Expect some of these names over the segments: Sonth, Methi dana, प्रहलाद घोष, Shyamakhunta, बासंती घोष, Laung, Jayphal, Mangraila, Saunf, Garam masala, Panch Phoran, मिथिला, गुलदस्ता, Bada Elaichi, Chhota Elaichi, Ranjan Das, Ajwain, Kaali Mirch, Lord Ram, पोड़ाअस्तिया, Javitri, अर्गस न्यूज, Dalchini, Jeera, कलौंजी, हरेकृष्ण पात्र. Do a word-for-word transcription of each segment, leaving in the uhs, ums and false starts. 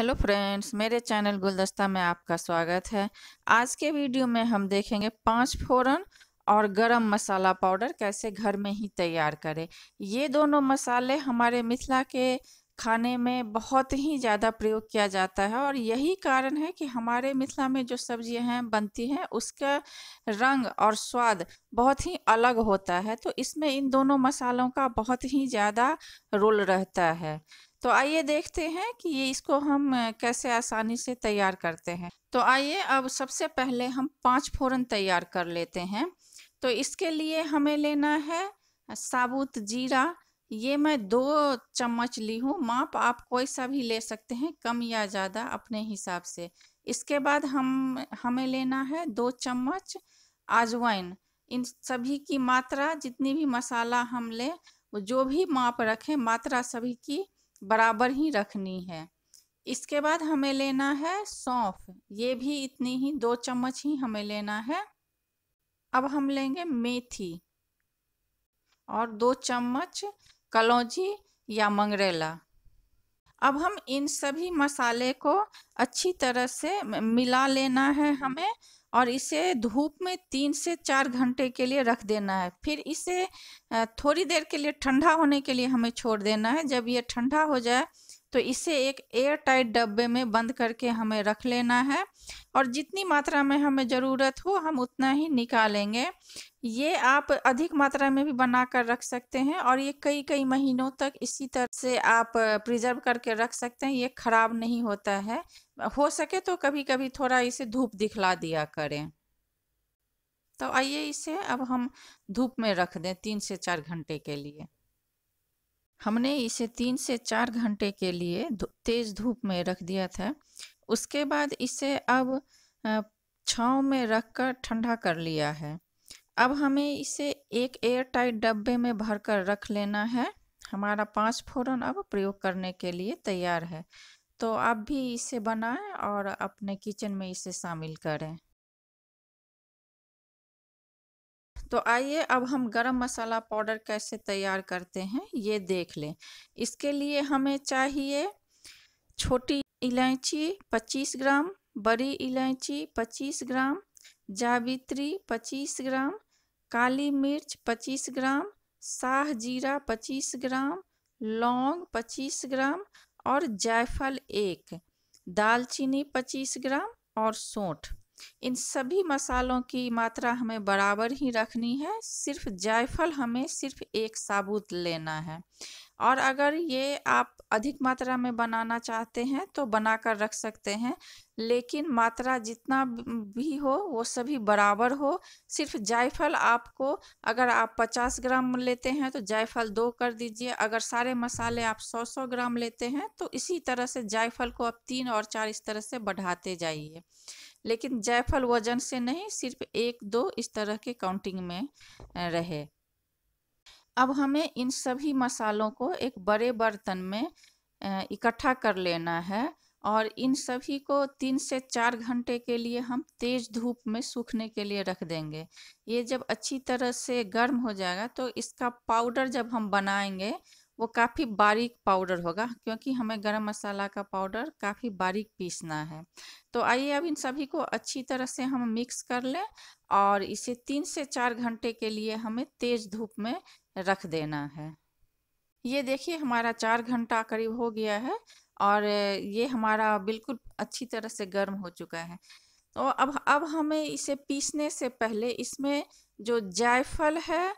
Hello friends, मेरे channel गुलदस्ता में आपका स्वागत है। आज के वीडियो में हम देखेंगे पांच फोरन और गरम मसाला पाउडर कैसे घर में ही तैयार करें। ये दोनों मसाले हमारे मिथिला के खाने में बहुत ही ज़्यादा प्रयोग किया जाता है और यही कारण है कि हमारे मिथिला में जो सब्जियां हैं बनती हैं उसका रंग और स्वाद बहुत ही अलग होता है। तो इसमें इन दोनों मसालों का बहुत ही ज़्यादा रोल रहता है। तो आइए देखते हैं कि ये इसको हम कैसे आसानी से तैयार करते हैं। तो आइए अब सबसे पहले हम पाँच फोरन तैयार कर लेते हैं। तो इसके लिए हमें लेना है साबुत जीरा। ये मैं दो चम्मच ली हूँ, माप आप कोई सा भी ले सकते हैं, कम या ज़्यादा अपने हिसाब से। इसके बाद हम हमें लेना है दो चम्मच अजवाइन। इन सभी की मात्रा, जितनी भी मसाला हम ले, जो भी माप रखें, मात्रा सभी की बराबर ही रखनी है। इसके बाद हमें लेना है सौंफ। ये भी इतनी ही, दो चम्मच ही हमें लेना है। अब हम लेंगे मेथी और दो चम्मच कलौंजी या मंगरेला। अब हम इन सभी मसाले को अच्छी तरह से मिला लेना है हमें और इसे धूप में तीन से चार घंटे के लिए रख देना है। फिर इसे थोड़ी देर के लिए ठंडा होने के लिए हमें छोड़ देना है। जब ये ठंडा हो जाए तो इसे एक एयर टाइट डब्बे में बंद करके हमें रख लेना है और जितनी मात्रा में हमें ज़रूरत हो हम उतना ही निकालेंगे। ये आप अधिक मात्रा में भी बना कर रख सकते हैं और ये कई कई महीनों तक इसी तरह से आप प्रिजर्व करके रख सकते हैं। ये ख़राब नहीं होता है। हो सके तो कभी कभी थोड़ा इसे धूप दिखला दिया करें। तो आइए इसे अब हम धूप में रख दें तीन से चार घंटे के लिए। हमने इसे तीन से चार घंटे के लिए तेज़ धूप में रख दिया था। उसके बाद इसे अब छाँव में रखकर ठंडा कर लिया है। अब हमें इसे एक एयर टाइट डब्बे में भरकर रख लेना है। हमारा पाँच फोरन अब प्रयोग करने के लिए तैयार है। तो आप भी इसे बनाएं और अपने किचन में इसे शामिल करें। तो आइए अब हम गरम मसाला पाउडर कैसे तैयार करते हैं ये देख लें। इसके लिए हमें चाहिए छोटी इलायची पच्चीस ग्राम, बड़ी इलायची पच्चीस ग्राम, जावित्री पच्चीस ग्राम, काली मिर्च पच्चीस ग्राम, शाह जीरा पच्चीस ग्राम, लौंग पच्चीस ग्राम और जायफल एक, दालचीनी पच्चीस ग्राम और सौंठ। इन सभी मसालों की मात्रा हमें बराबर ही रखनी है। सिर्फ जायफल हमें सिर्फ एक साबुत लेना है और अगर ये आप अधिक मात्रा में बनाना चाहते हैं तो बनाकर रख सकते हैं, लेकिन मात्रा जितना भी हो वो सभी बराबर हो। सिर्फ जायफल आपको, अगर आप पचास ग्राम लेते हैं तो जायफल दो कर दीजिए। अगर सारे मसाले आप सौ सौ ग्राम लेते हैं तो इसी तरह से जायफल को आप तीन और चार इस तरह से बढ़ाते जाइए, लेकिन जायफल वजन से नहीं, सिर्फ एक दो इस तरह के काउंटिंग में रहे। अब हमें इन सभी मसालों को एक बड़े बर्तन में इकट्ठा कर लेना है और इन सभी को तीन से चार घंटे के लिए हम तेज़ धूप में सूखने के लिए रख देंगे। ये जब अच्छी तरह से गर्म हो जाएगा तो इसका पाउडर जब हम बनाएंगे वो काफ़ी बारीक पाउडर होगा, क्योंकि हमें गरम मसाला का पाउडर काफ़ी बारीक पीसना है। तो आइए अब इन सभी को अच्छी तरह से हम मिक्स कर लें और इसे तीन से चार घंटे के लिए हमें तेज़ धूप में रख देना है। ये देखिए हमारा चार घंटा करीब हो गया है और ये हमारा बिल्कुल अच्छी तरह से गर्म हो चुका है। तो अब अब हमें इसे पीसने से पहले इसमें जो जायफल है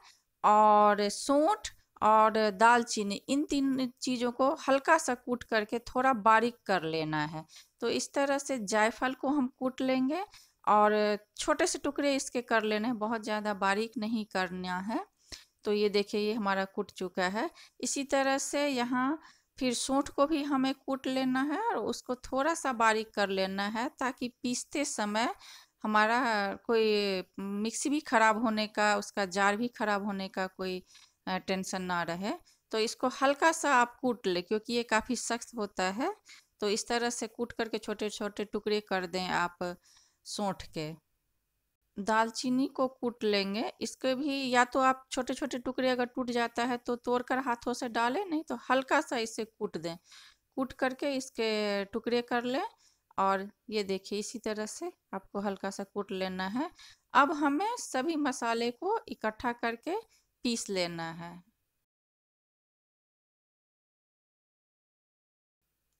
और सौंठ और दालचीनी, इन तीन चीज़ों को हल्का सा कूट करके थोड़ा बारीक कर लेना है। तो इस तरह से जायफल को हम कूट लेंगे और छोटे से टुकड़े इसके कर लेने हैं, बहुत ज़्यादा बारीक नहीं करना है। तो ये देखिए ये हमारा कूट चुका है। इसी तरह से यहाँ फिर सौंठ को भी हमें कूट लेना है और उसको थोड़ा सा बारीक कर लेना है ताकि पीसते समय हमारा कोई मिक्सी भी ख़राब होने का, उसका जार भी ख़राब होने का कोई टेंशन ना रहे। तो इसको हल्का सा आप कूट ले, क्योंकि ये काफ़ी सख्त होता है। तो इस तरह से कूट करके छोटे छोटे टुकड़े कर दें आप सौंठ के। दालचीनी को कूट लेंगे, इसके भी या तो आप छोटे छोटे टुकड़े, अगर टूट जाता है तो तोड़कर हाथों से डालें, नहीं तो हल्का सा इसे कूट दें। कूट करके इसके टुकड़े कर लें। और ये देखिए इसी तरह से आपको हल्का सा कूट लेना है। अब हमें सभी मसाले को इकट्ठा करके पीस लेना है।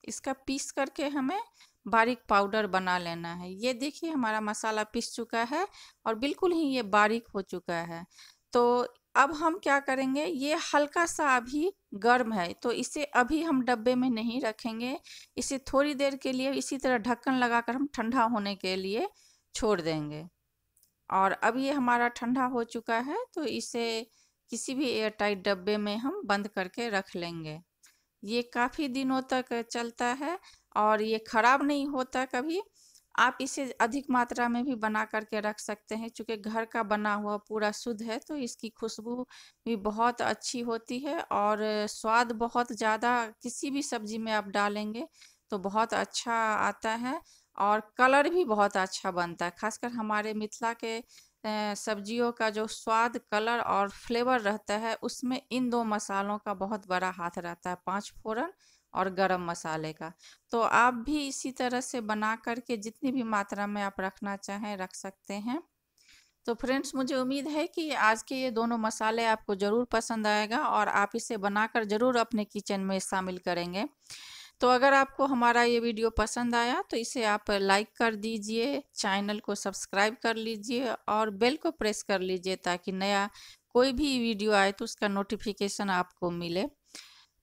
इसका पीस करके हमें बारीक पाउडर बना लेना है। ये देखिए हमारा मसाला पीस चुका है और बिल्कुल ही ये बारीक हो चुका है। तो अब हम क्या करेंगे, ये हल्का सा अभी गर्म है तो इसे अभी हम डब्बे में नहीं रखेंगे, इसे थोड़ी देर के लिए इसी तरह ढक्कन लगाकर हम ठंडा होने के लिए छोड़ देंगे। और अब ये हमारा ठंडा हो चुका है तो इसे किसी भी एयर टाइट डब्बे में हम बंद करके रख लेंगे। ये काफ़ी दिनों तक चलता है और ये ख़राब नहीं होता कभी। आप इसे अधिक मात्रा में भी बना करके रख सकते हैं, क्योंकि घर का बना हुआ पूरा शुद्ध है तो इसकी खुशबू भी बहुत अच्छी होती है और स्वाद बहुत ज़्यादा, किसी भी सब्जी में आप डालेंगे तो बहुत अच्छा आता है और कलर भी बहुत अच्छा बनता है। खासकर हमारे मिथिला के सब्जियों का जो स्वाद, कलर और फ्लेवर रहता है उसमें इन दो मसालों का बहुत बड़ा हाथ रहता है, पाँच फोरन और गरम मसाले का। तो आप भी इसी तरह से बना करके जितनी भी मात्रा में आप रखना चाहें रख सकते हैं। तो फ्रेंड्स, मुझे उम्मीद है कि आज के ये दोनों मसाले आपको ज़रूर पसंद आएगा और आप इसे बनाकर ज़रूर अपने किचन में शामिल करेंगे। तो अगर आपको हमारा ये वीडियो पसंद आया तो इसे आप लाइक कर दीजिए, चैनल को सब्सक्राइब कर लीजिए और बेल को प्रेस कर लीजिए ताकि नया कोई भी वीडियो आए तो उसका नोटिफिकेशन आपको मिले।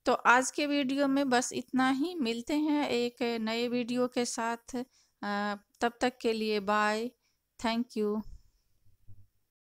तो आज के वीडियो में बस इतना ही, मिलते हैं एक नए वीडियो के साथ। तब तक के लिए बाय, थैंक यू।